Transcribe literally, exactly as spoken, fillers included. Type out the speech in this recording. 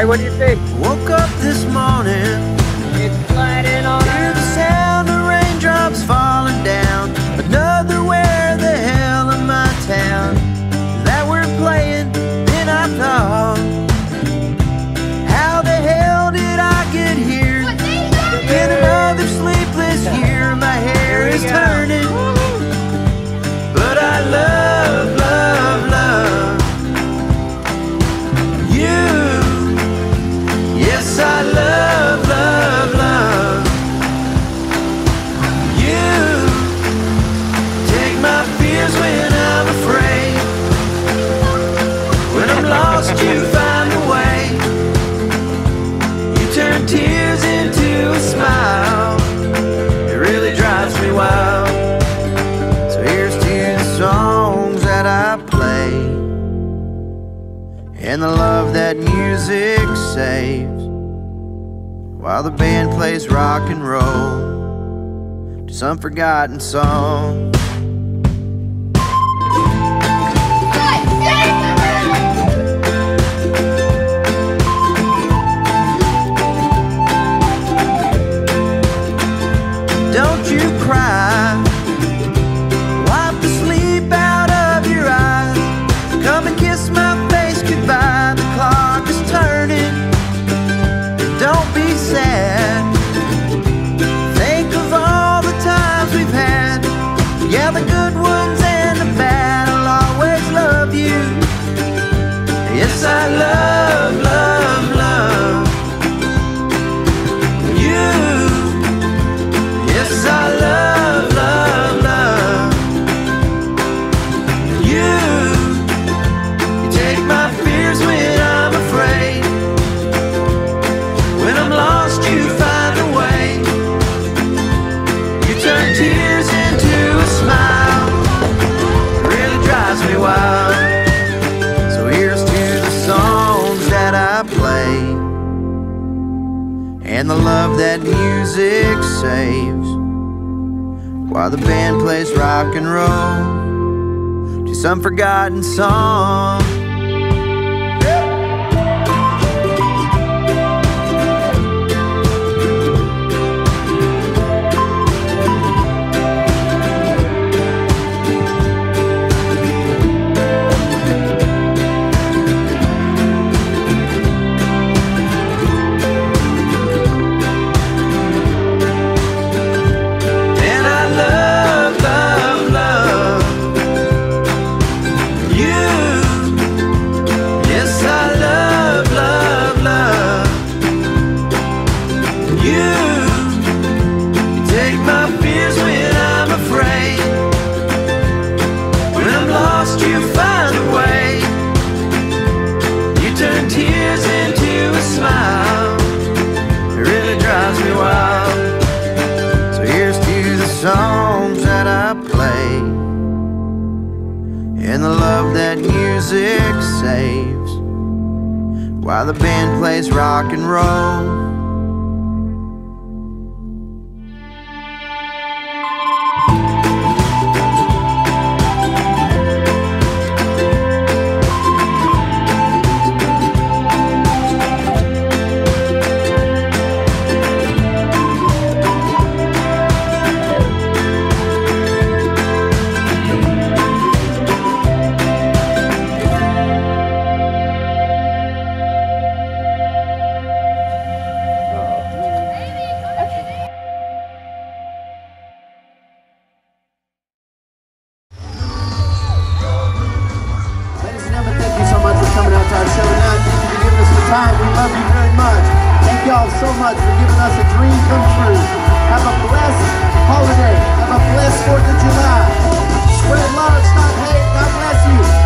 Hey, what do you think? Woke up this morning, it's lighting on. Hear the sound of raindrops falling down. Another where the hell in my town that we're playing. Then I thought, how the hell did I get here? Been another sleepless year. My hair is turning, but I love, love, love you. Yes, I love, love, love you. Take my fears when I'm afraid. When I'm lost, you find a way. You turn tears into a smile. It really drives me wild. So here's to the songs that I play and the love that music saves. While the band plays rock and roll to some forgotten song. Don't you cry, wipe the sleep out of your eyes. Come and kiss my face goodbye. The clock is turning, don't be sad. Think of all the times we've had. Yeah, the good ones and the bad. I'll always love you. Yes, I love, love, love you. Yes, I love, love, love you. You take my fears when I'm afraid. When I'm lost, you find a way. You turn tears into a smile. It really drives me wild. So here's to the songs that I play and the love that music saves. While the band plays rock and roll to some forgotten song. Songs that I play and the love that music saves. While the band plays rock and roll. Holiday, have a blessed fourth of July. Spread love, stop hate, God bless you.